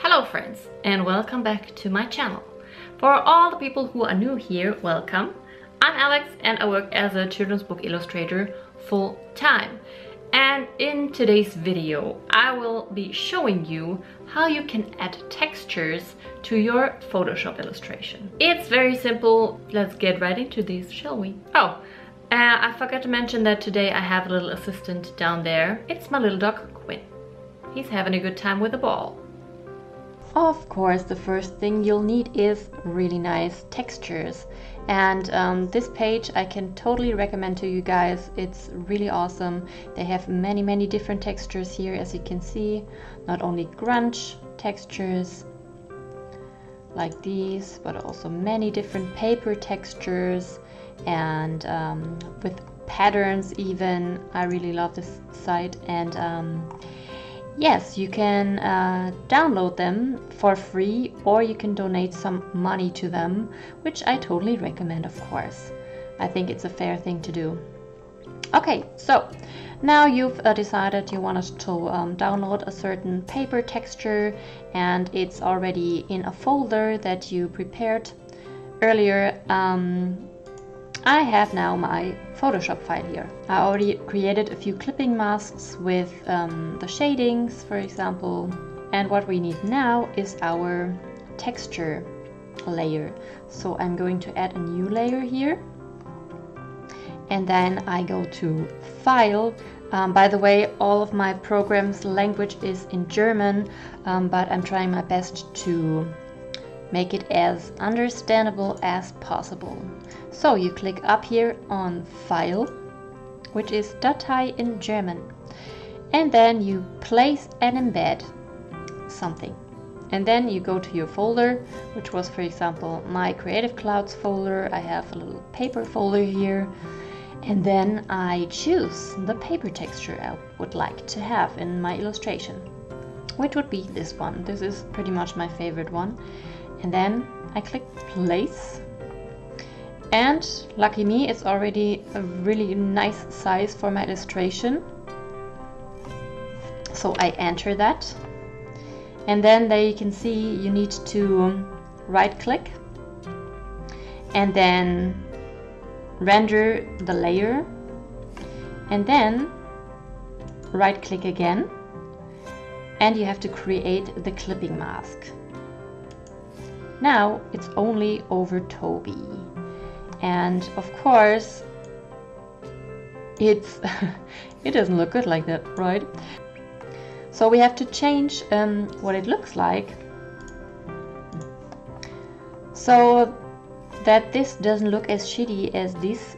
Hello friends, and welcome back to my channel. For all the people who are new here, welcome. I'm Alex and I work as a children's book illustrator full time. And in today's video, I will be showing you how you can add textures to your Photoshop illustration. It's very simple. Let's get right into this, shall we? Oh, I forgot to mention that today I have a little assistant down there. It's my little dog, Quinn. He's having a good time with the ball. Of course, the first thing you'll need is really nice textures. And this page I can totally recommend to you guys. It's really awesome. They have many different textures here, as you can see. Not only grunge textures like these, but also many different paper textures and with patterns even. I really love this site, and yes, you can download them for free, or you can donate some money to them, which I totally recommend, of course. I think it's a fair thing to do. Okay, so now you've decided you wanted to download a certain paper texture, and it's already in a folder that you prepared earlier. I have now my Photoshop file here. I already created a few clipping masks with the shadings, for example. And what we need now is our texture layer. So I'm going to add a new layer here. And then I go to File. By the way, all of my program's language is in German, but I'm trying my best to make it as understandable as possible. So you click up here on File, which is Datei in German, and then you place and embed something. And then you go to your folder, which was, for example, my Creative Clouds folder. I have a little paper folder here, and then I choose the paper texture I would like to have in my illustration, which would be this one. This is pretty much my favorite one. And then I click place, and lucky me, it's already a really nice size for my illustration. So I enter that, and then there you can see you need to right click and then render the layer, and then right click again, and you have to create the clipping mask. Now it's only over Toby, and of course it's it doesn't look good like that, right? So we have to change what it looks like, so that this doesn't look as shitty as this.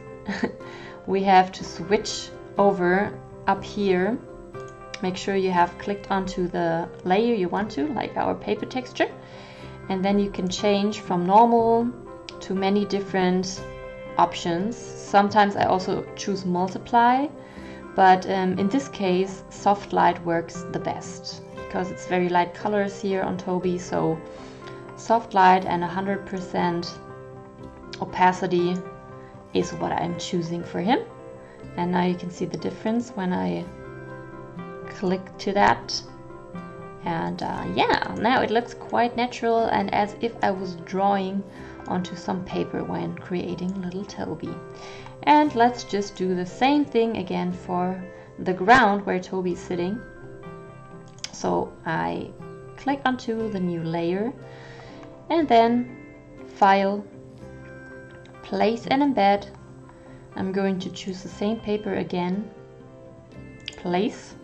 We have to switch over up here. Make sure you have clicked onto the layer you want to, like our paper texture. And then you can change from normal to many different options. Sometimes I also choose multiply, but in this case soft light works the best, because it's very light colors here on Toby. So soft light and 100% opacity is what I'm choosing for him. And now you can see the difference when I click to that. And yeah, now it looks quite natural and as if I was drawing onto some paper when creating little Toby. And let's just do the same thing again for the ground where Toby's sitting. So I click onto the new layer, and then File, Place and Embed. I'm going to choose the same paper again, Place.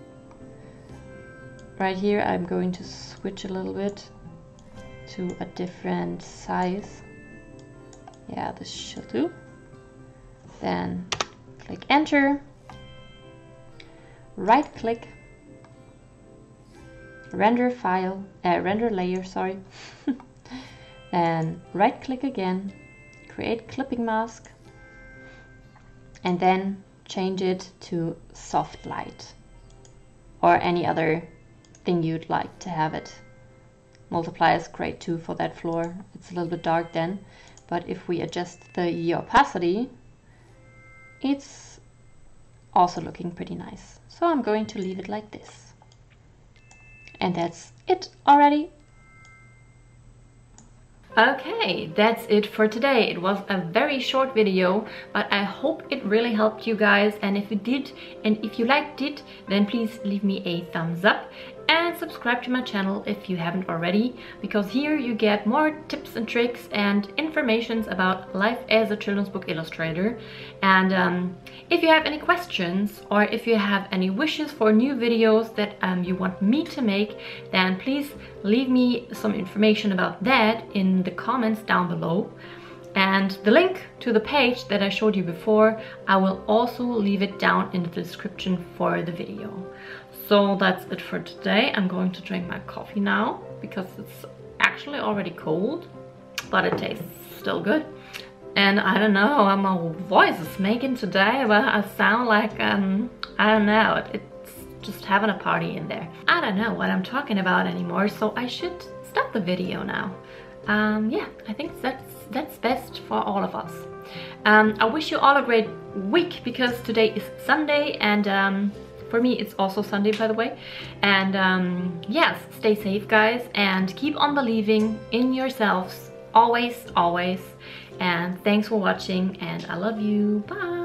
Right here I'm going to switch a little bit to a different size. Yeah, this should do. Then click enter, right click, render file, render layer, sorry. Then right click again, create clipping mask, and then change it to soft light or any other thing you'd like to have it. Multiply is great too for that floor. It's a little bit dark then, but if we adjust the opacity, it's also looking pretty nice. So I'm going to leave it like this. And that's it already. Okay, that's it for today. It was a very short video, but I hope it really helped you guys. And if you did, and if you liked it, then please leave me a thumbs up and subscribe to my channel if you haven't already, because here you get more tips and tricks and informations about life as a children's book illustrator. And if you have any questions or if you have any wishes for new videos that you want me to make, then please leave me some information about that in the comments down below. And the link to the page that I showed you before, I will also leave it down in the description for the video. So that's it for today. I'm going to drink my coffee now because it's actually already cold, but it tastes still good. And I don't know how my voice is making today, but I sound like, I don't know, it's just having a party in there. I don't know what I'm talking about anymore, so I should stop the video now. Yeah, I think that's best for all of us. I wish you all a great week, because today is Sunday, and for me it's also Sunday, by the way. And yes, stay safe guys, and keep on believing in yourselves, always, always. And thanks for watching, and I love you. Bye.